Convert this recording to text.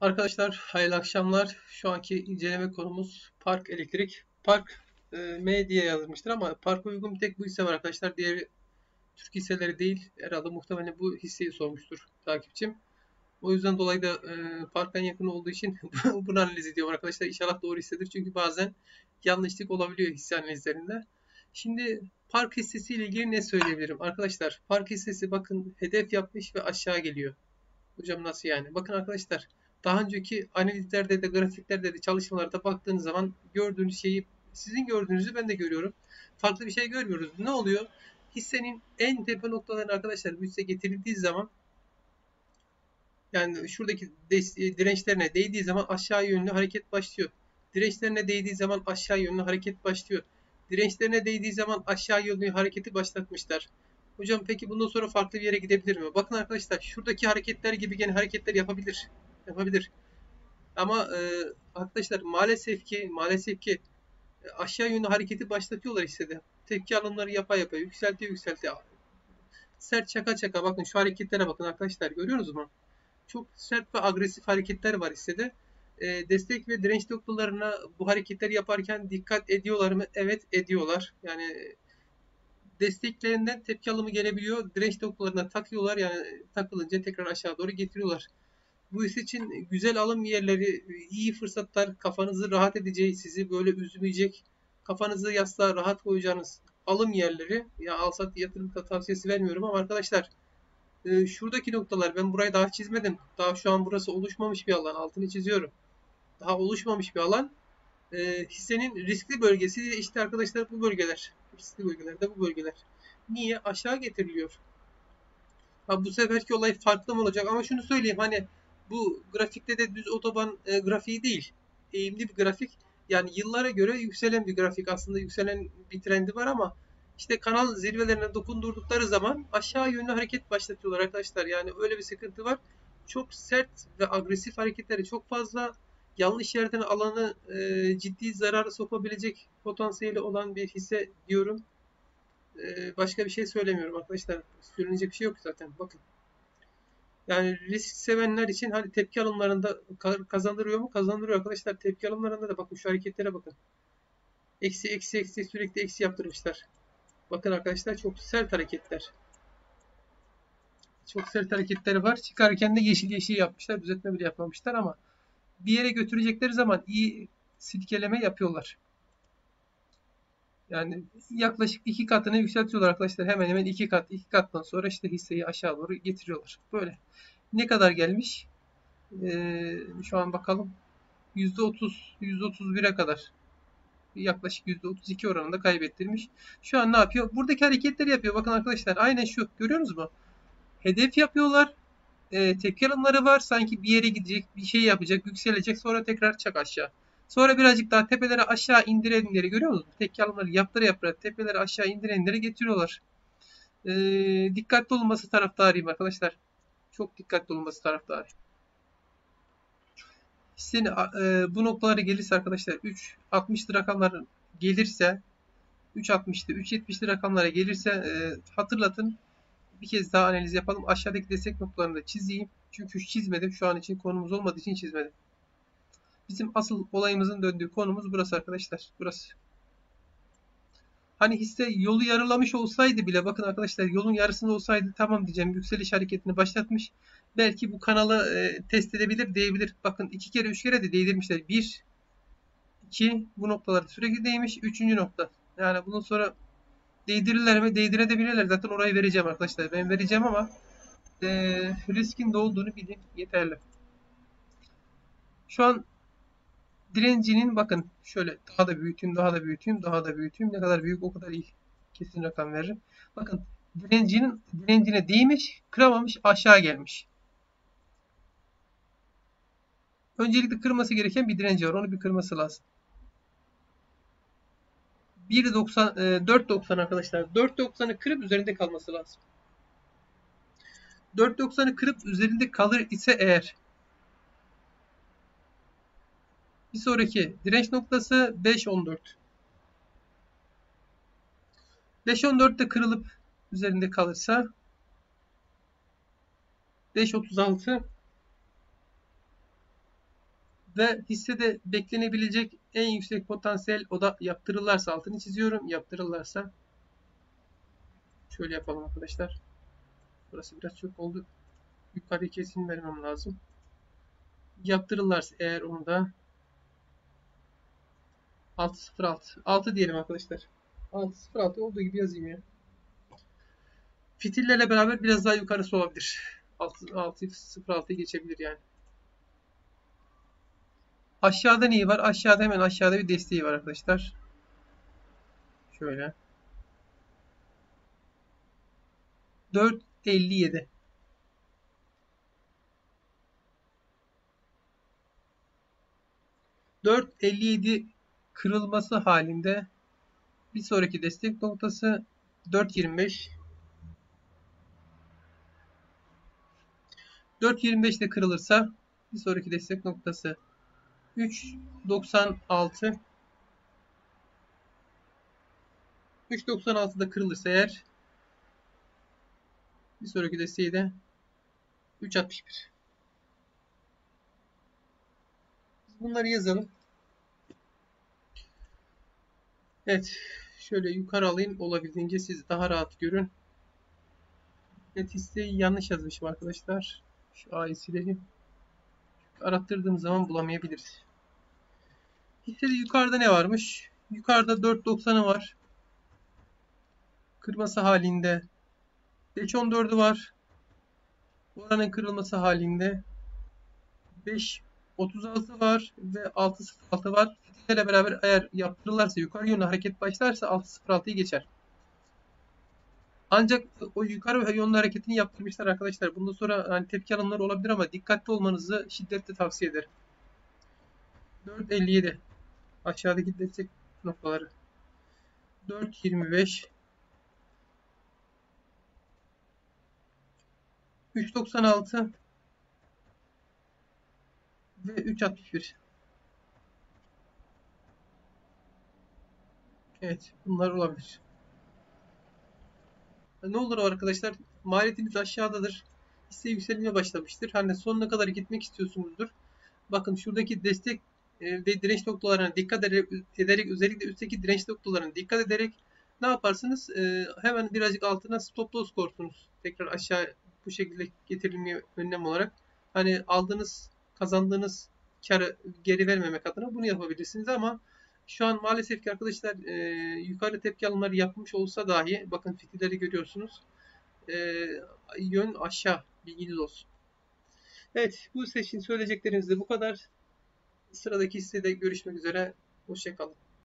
Arkadaşlar hayırlı akşamlar. Şu anki inceleme konumuz Park Elektrik. PRKME diye yazılmıştır ama Park'a uygun bir tek bu hisse var arkadaşlar. Diğer Türk hisseleri değil. Herhalde muhtemelen bu hisseyi sormuştur takipçim. O yüzden dolayı da Park'tan yakın olduğu için bunu analiz ediyorum arkadaşlar. İnşallah doğru hissedir. Çünkü bazen yanlışlık olabiliyor hisse analizlerinde. Şimdi Park hissesiyle ilgili ne söyleyebilirim? Arkadaşlar Park hissesi bakın hedef yapmış ve aşağı geliyor. Hocam nasıl yani? Bakın arkadaşlar. Daha önceki analizlerde de grafiklerde de çalışmalarda baktığınız zaman gördüğünüz şeyi sizin gördüğünüzü ben de görüyorum. Farklı bir şey görmüyoruz. Ne oluyor? Hissenin en tepe noktalarına arkadaşlar hisse getirildiği zaman yani şuradaki dirençlerine değdiği zaman aşağı yönlü hareket başlıyor. Dirençlerine değdiği zaman aşağı yönlü hareket başlıyor. Dirençlerine değdiği zaman aşağı yönlü hareketi başlatmışlar. Hocam peki bundan sonra farklı bir yere gidebilir mi? Bakın arkadaşlar şuradaki hareketler gibi gene hareketler yapabilir. Ama arkadaşlar maalesef ki aşağı yönlü hareketi başlatıyorlar hissede. Tepki alımları yapa yükseltiyor. Sert çaka bakın şu hareketlere bakın arkadaşlar görüyorsunuz mu? Çok sert ve agresif hareketler var hissede. Destek ve direnç noktalarına bu hareketleri yaparken dikkat ediyorlar mı? Evet ediyorlar. Yani desteklerinden tepki alımı gelebiliyor. Direnç noktalarına takıyorlar. Yani takılınca tekrar aşağı doğru getiriyorlar. Bu his için güzel alım yerleri, iyi fırsatlar, kafanızı rahat edeceği, sizi böyle üzmeyecek, kafanızı yastığa rahat koyacağınız alım yerleri. Ya alsat yatırım tavsiyesi vermiyorum ama arkadaşlar şuradaki noktalar, ben burayı daha çizmedim. Daha şu an burası oluşmamış bir alan, altını çiziyorum. Daha oluşmamış bir alan. Hissenin riskli bölgesi de işte arkadaşlar bu bölgeler. Riskli bölgelerde bu bölgeler. Niye? Aşağı getiriliyor. Ha, bu seferki olay farklı mı olacak? Ama şunu söyleyeyim hani bu grafikte de düz otoban grafiği değil. Eğimli bir grafik. Yani yıllara göre yükselen bir grafik. Aslında yükselen bir trendi var ama işte kanal zirvelerine dokundurdukları zaman aşağı yönlü hareket başlatıyorlar arkadaşlar. Yani öyle bir sıkıntı var. Çok sert ve agresif hareketleri çok fazla, yanlış yerden alanı ciddi zarara sokabilecek potansiyeli olan bir hisse diyorum. Başka bir şey söylemiyorum arkadaşlar. Söylenecek bir şey yok zaten. Bakın. Yani risk sevenler için hani tepki alımlarında kazandırıyor mu? Kazandırıyor arkadaşlar. Tepki alımlarında da bakın şu hareketlere bakın. Eksi sürekli eksi yaptırmışlar. Bakın arkadaşlar çok sert hareketler. Çok sert hareketleri var. Çıkarken de yeşil yapmışlar. Düzeltme bile yapmamışlar ama bir yere götürecekleri zaman iyi silkeleme yapıyorlar. Yani yaklaşık 2 katını yükseltiyorlar arkadaşlar. Hemen hemen 2 kat. 2 kattan sonra işte hisseyi aşağı doğru getiriyorlar. Böyle. Ne kadar gelmiş? Şu an bakalım. %30, %31'e kadar. Yaklaşık %32 oranında kaybettirmiş. Şu an ne yapıyor? Buradaki hareketleri yapıyor. Bakın arkadaşlar. Aynen şu. Görüyorsunuz mu? Hedef yapıyorlar. Tepki alımları var. Sanki bir yere gidecek, bir şey yapacak, yükselecek. Sonra tekrar çak aşağı. Sonra birazcık daha tepelere aşağı indirenleri görüyor musunuz? Tepki alımları yaptıra tepelere aşağı indirenleri getiriyorlar. Dikkatli olması taraftarıyım arkadaşlar. Çok dikkatli olması taraftarıyım. Hissenin bu noktalara gelirse arkadaşlar 3.60'lı rakamlara gelirse 3.60'lı 3.70'lı rakamlara gelirse hatırlatın. Bir kez daha analiz yapalım. Aşağıdaki destek noktalarını da çizeyim. Çünkü çizmedim. Şu an için konumuz olmadığı için çizmedim. Bizim asıl olayımızın döndüğü konumuz burası arkadaşlar. Burası. Hani hisse yolu yarılamış olsaydı bile bakın arkadaşlar yolun yarısında olsaydı tamam diyeceğim. Yükseliş hareketini başlatmış. Belki bu kanalı test edebilir diyebilir. Bakın 2 kere 3 kere de değdirmişler. 1, 2 bu noktalarda sürekli değmiş. 3. nokta. Yani bundan sonra değdirirler mi? Değdirebilirler. Zaten orayı vereceğim arkadaşlar. Ben vereceğim ama riskin de olduğunu bilin. Yeterli. Şu an direncinin bakın şöyle daha da büyüteyim. Ne kadar büyük o kadar iyi. Kesin rakam veririm. Bakın direncine değmiş, kıramamış, aşağı gelmiş. Öncelikle kırması gereken bir direnci var. Onu bir kırması lazım. 4.90 arkadaşlar. 4.90'ı kırıp üzerinde kalması lazım. 4.90'ı kırıp üzerinde kalır ise eğer bir sonraki direnç noktası 5.14. 5.14'te kırılıp üzerinde kalırsa 5.36 ve hissede beklenebilecek en yüksek potansiyel o da yaptırırlarsa, altını çiziyorum, yaptırırlarsa şöyle yapalım arkadaşlar. Burası biraz çok oldu. Yukarı kesin vermem lazım. Yaptırırlarsa eğer onu da 606. 6 diyelim arkadaşlar. 606 olduğu gibi yazayım ya. Fitillerle beraber biraz daha yukarısı olabilir. 606'ya geçebilir yani. Aşağıda neyi var? Aşağıda hemen aşağıda bir desteği var arkadaşlar. Şöyle. 457. Kırılması halinde bir sonraki destek noktası 4.25. 4.25'te kırılırsa bir sonraki destek noktası 3.96. 3.96'da kırılırsa eğer bir sonraki desteği de 3.61. Bunları yazalım. Evet. Şöyle yukarı alayım. Olabildiğince siz daha rahat görün. Evet, hisseyi yanlış yazmışım arkadaşlar. Şu A'yı sileyim. Çünkü arattırdığım zaman bulamayabiliriz. Hissede yukarıda ne varmış? Yukarıda 4.90'ı var. Kırması halinde 5.14'ü var. Oranın kırılması halinde 5.36 var ve 6.06 var. Fitillerle beraber eğer yaptırırlarsa, yukarı yönlü hareket başlarsa 6.06'yı geçer. Ancak o yukarı yönlü hareketini yaptırmışlar arkadaşlar. Bundan sonra hani tepki alanları olabilir ama dikkatli olmanızı şiddetle tavsiye ederim. 4.57 aşağıdaki destek noktaları. 4.25 3.96 ve 3.61. Evet, bunlar olabilir. Ne olur arkadaşlar, maliyetiniz aşağıdadır. Hisse yükselmeye başlamıştır. Hani sonuna kadar gitmek istiyorsunuzdur. Bakın şuradaki destek ve direnç noktalarına dikkat ederek, özellikle üstteki direnç noktalarına dikkat ederek ne yaparsınız? Hemen birazcık altına stop loss korsunuz. Tekrar aşağı bu şekilde getirilmeye önlem olarak. Hani aldığınız, kazandığınız karı geri vermemek adına bunu yapabilirsiniz ama şu an maalesef ki arkadaşlar yukarı tepki alımları yapmış olsa dahi, bakın fitilleri görüyorsunuz, yön aşağı, bilginiz olsun. Evet, bu seçin söyleyeceklerimiz de bu kadar. Sıradaki hissede görüşmek üzere. Hoşçakalın.